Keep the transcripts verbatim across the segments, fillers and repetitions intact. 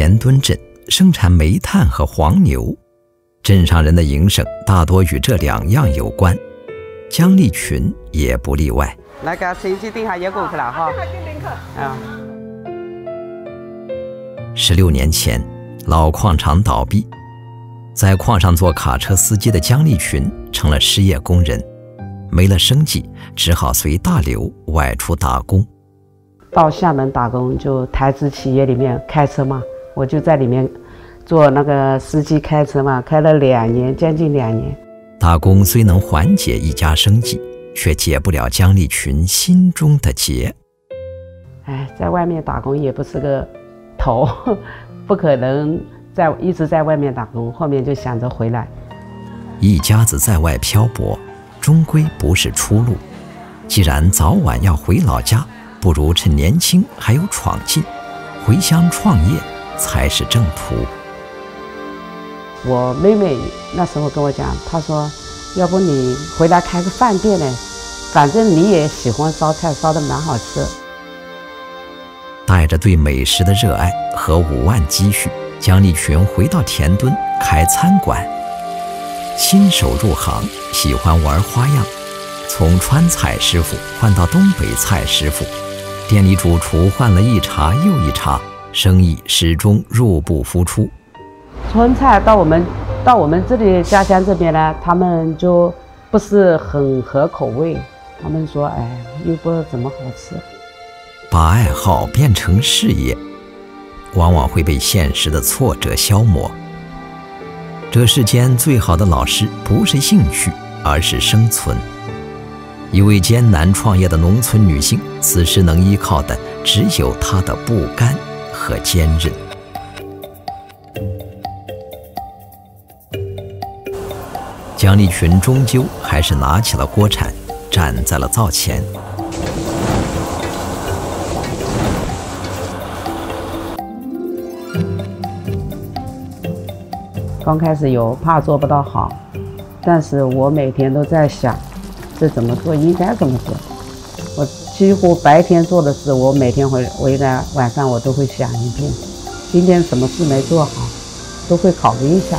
前墩镇生产煤炭和黄牛，镇上人的营生大多与这两样有关，姜立群也不例外。那个收音机顶下也过去了哈。啊。十六年前，老矿场倒闭，在矿上做卡车司机的姜立群成了失业工人，没了生计，只好随大流外出打工。 到厦门打工，就台资企业里面开车嘛，我就在里面做那个司机开车嘛，开了两年，将近两年。打工虽能缓解一家生计，却解不了姜立群心中的结。哎，在外面打工也不是个头，不可能在一直在外面打工，后面就想着回来。一家子在外漂泊，终归不是出路。既然早晚要回老家， 不如趁年轻还有闯劲，回乡创业才是正途。我妹妹那时候跟我讲，她说：“要不你回来开个饭店呢？反正你也喜欢烧菜，烧得蛮好吃。”带着对美食的热爱和五万积蓄，姜立群回到田墩开餐馆。新手入行，喜欢玩花样，从川菜师傅换到东北菜师傅。 店里主厨换了一茬又一茬，生意始终入不敷出。川菜到我们到我们这里家乡这边呢，他们就不是很合口味，他们说哎，又不怎么好吃。把爱好变成事业，往往会被现实的挫折消磨。这世间最好的老师，不是兴趣，而是生存。 一位艰难创业的农村女性，此时能依靠的只有她的不甘和坚韧。姜立群终究还是拿起了锅铲，站在了灶前。刚开始有怕做不到好，但是我每天都在想， 这怎么做？应该怎么做？我几乎白天做的事，我每天回回来晚上我都会想一遍，今天什么事没做好，都会考虑一下。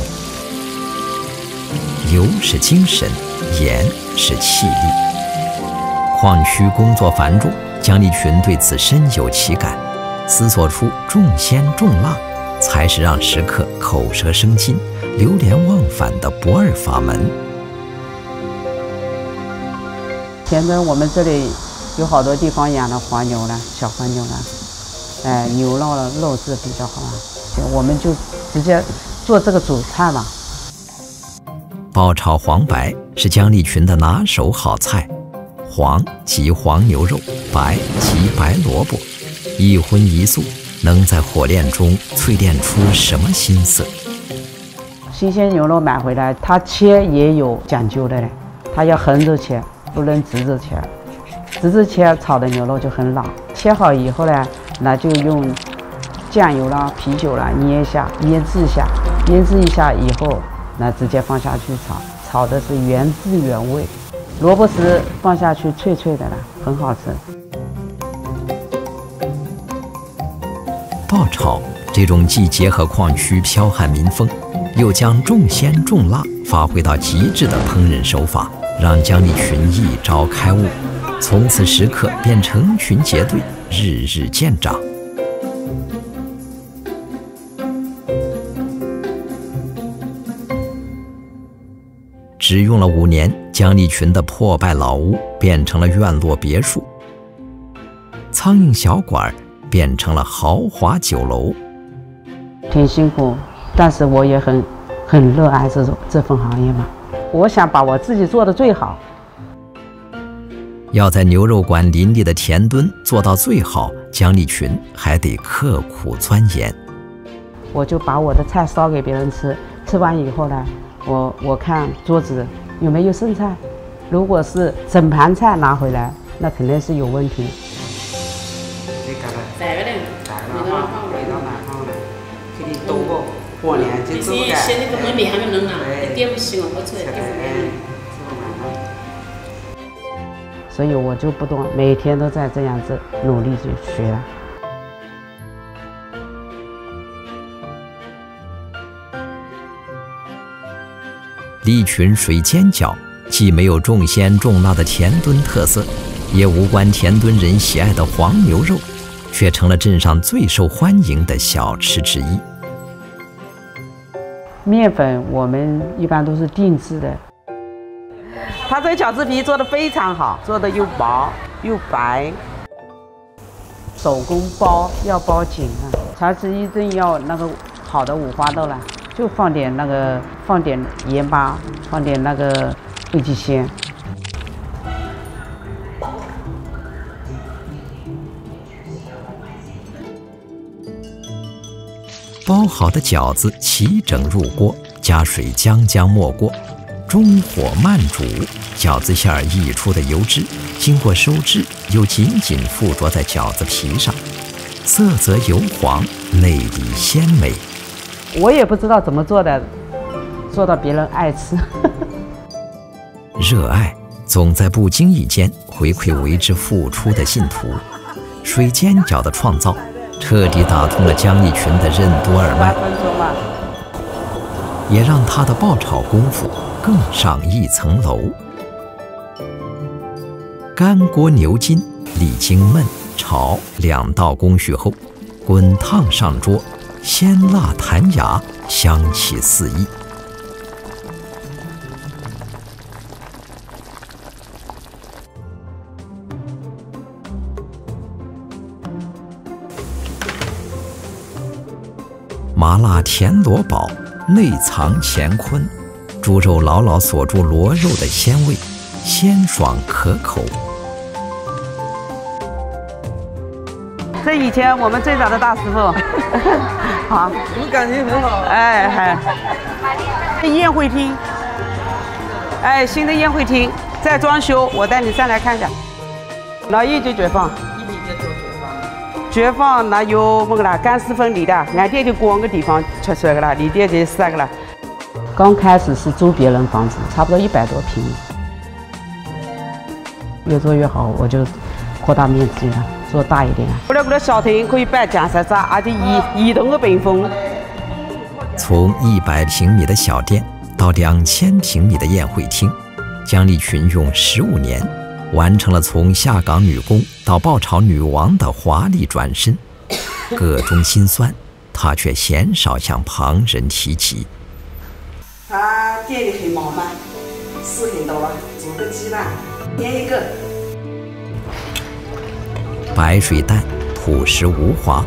油是精神，盐是气力。矿区工作繁重，姜立群对此深有其感，思索出重鲜重辣才是让食客口舌生津、流连忘返的不二法门。 田墩，我们这里有好多地方养了黄牛了，小黄牛了，哎，牛肉了，肉质比较好啊。我们就直接做这个主菜嘛。爆炒黄白是姜立群的拿手好菜，黄即黄牛肉，白即白萝卜，一荤一素，能在火炼中淬炼出什么心思？新鲜牛肉买回来，它切也有讲究的嘞，它要横着切。 不能直着切，直着切炒的牛肉就很老。切好以后呢，那就用酱油啦、啤酒啦腌一下，腌制一下，腌制一下以后，那直接放下去炒，炒的是原汁原味。萝卜丝放下去脆脆的了，很好吃。爆炒这种既结合矿区剽悍民风，又将重鲜重辣发挥到极致的烹饪手法， 让姜立群一朝开悟，从此食客便成群结队，日日见长。只用了五年，姜立群的破败老屋变成了院落别墅，苍蝇小馆变成了豪华酒楼。挺辛苦，但是我也很很热爱这种这份行业嘛。 我想把我自己做的最好。要在牛肉馆林立的田墩做到最好，姜立群还得刻苦钻研。我就把我的菜烧给别人吃，吃完以后呢，我我看桌子有没有剩菜，如果是整盘菜拿回来，那肯定是有问题。所以我就不断，每天都在这样子努力去学。离群水尖角，既没有重鲜重辣的田墩特色，也无关田墩人喜爱的黄牛肉，却成了镇上最受欢迎的小吃之一。面粉我们一般都是定制的，他这饺子皮做得非常好，做得又薄又白，手工包要包紧啊，才是一定要那个好的五花肉了，就放点那个放点盐巴，放点那个桂枝鲜。 包好的饺子齐整入锅，加水将将没过，中火慢煮。饺子馅儿溢出的油脂，经过收汁又紧紧附着在饺子皮上，色泽油黄，内里鲜美。我也不知道怎么做的，做到别人爱吃。热爱总在不经意间回馈为之付出的信徒。水煎饺的创造， 彻底打通了江一群的任督二脉，也让他的爆炒功夫更上一层楼。干锅牛筋历经焖、炒两道工序后，滚烫上桌，鲜辣弹牙，香气四溢。麻辣田螺煲内藏乾坤，猪肉牢牢锁住螺肉的鲜味，鲜爽可口。这以前我们最早的大师傅，好，我感情很好。哎哎，哎宴会厅，哎，新的宴会厅在装修，我带你上来看一下。老一就解放。 绝放那有么个啦，干湿分离的，俺爹就光个地方吃出来个啦，你爹就三个啦。刚开始是租别人房子，差不多一百多平，越做越好，我就扩大面积了，做大一点。我那个小厅可以摆讲啥啥，而且移移动个屏风。从一百平米的小店到两千平米的宴会厅，江丽群用十五年 完成了从下岗女工到爆炒女王的华丽转身，个中辛酸，她却鲜少向旁人提及。他店里很忙吗？事很多，煮个鸡蛋，煎一个。白水蛋朴实无华，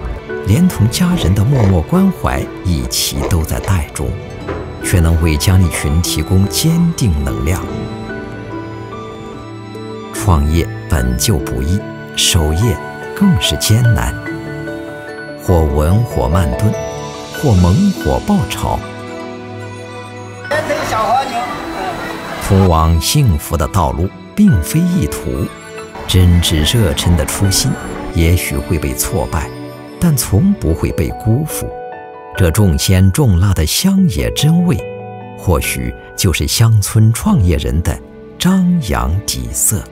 连同家人的默默关怀一起都在袋中，却能为江一群提供坚定能量。 创业本就不易，守业更是艰难。或文火慢炖，或猛火爆炒，通往幸福的道路并非易途。真挚热忱的初心，也许会被挫败，但从不会被辜负。这重鲜重辣的乡野真味，或许就是乡村创业人的张扬底色。